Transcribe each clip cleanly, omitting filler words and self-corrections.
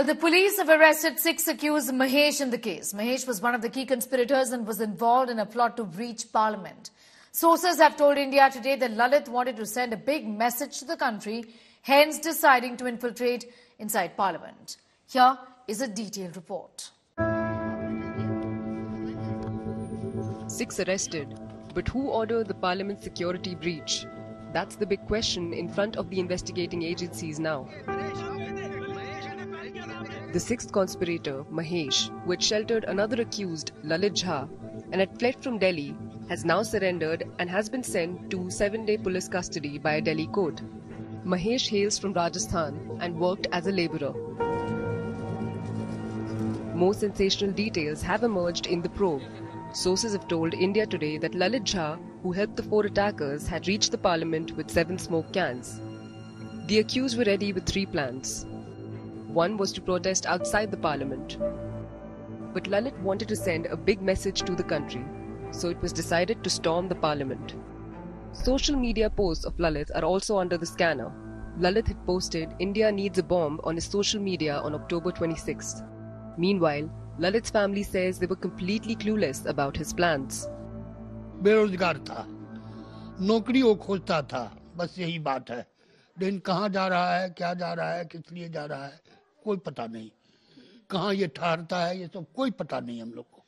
Well, the police have arrested 6 accused Mahesh in the case. Mahesh was one of the key conspirators and was involved in a plot to breach Parliament. Sources have told India Today that Lalit wanted to send a big message to the country, hence deciding to infiltrate inside Parliament. Here is a detailed report. 6 arrested. But who ordered the Parliament security breach? That's the big question in front of the investigating agencies now. The 6th conspirator, Mahesh, who had sheltered another accused, Lalit Jha, and had fled from Delhi, has now surrendered and has been sent to 7-day police custody by a Delhi court. Mahesh hails from Rajasthan and worked as a labourer. More sensational details have emerged in the probe. Sources have told India Today that Lalit Jha, who helped the 4 attackers, had reached the Parliament with 7 smoke cans. The accused were ready with 3 plans. One was to protest outside the Parliament. But Lalit wanted to send a big message to the country, so it was decided to storm the Parliament. Social media posts of Lalit are also under the scanner. Lalit had posted "India needs a bomb" on his social media on October 26th. Meanwhile, Lalit's family says they were completely clueless about his plans. बेरोजगार था, नौकरी वो खोजता था, बस यही बात है। दिन कहाँ जा रहा है, क्या जा रहा है, किस लिए जा रहा है? कोई पता नहीं कहाँ ये ठहरता है ये सब कोई पता नहीं हम लोग को.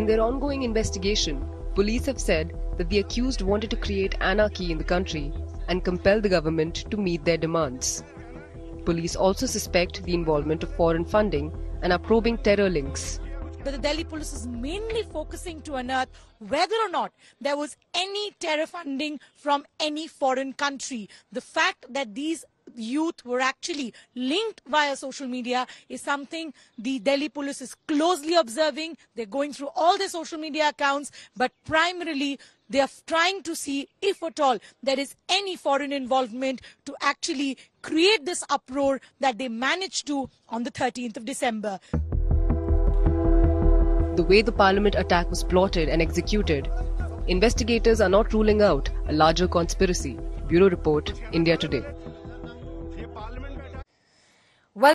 In their ongoing investigation, police have said that the accused wanted to create anarchy in the country and compel the government to meet their demands. Police also suspect the involvement of foreign funding and are probing terror links. But the Delhi police is mainly focusing to unearth whether or not there was any terror funding from any foreign country. The fact that these youth were actually linked via social media is something the Delhi police is closely observing. They're going through all their social media accounts, but primarily they are trying to see if at all there is any foreign involvement to actually create this uproar that they managed to on the 13th of December. The way the Parliament attack was plotted and executed, investigators are not ruling out a larger conspiracy. Bureau Report, India Today.